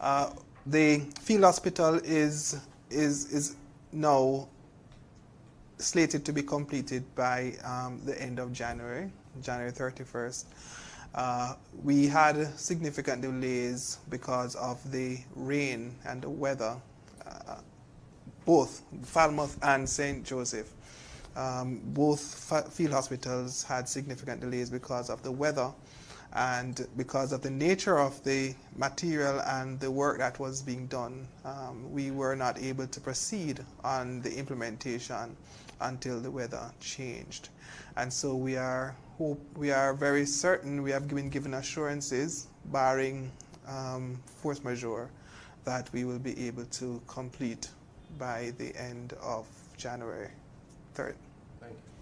The field hospital is now slated to be completed by the end of January, January 31st. We had significant delays because of the rain and the weather, both Falmouth and St Joseph. Both field hospitals had significant delays because of the weather and because of the nature of the material and the work that was being done. We were not able to proceed on the implementation until the weather changed. And so we are very certain, we have been given assurances, barring force majeure, that we will be able to complete by the end of January 3rd. Thank you.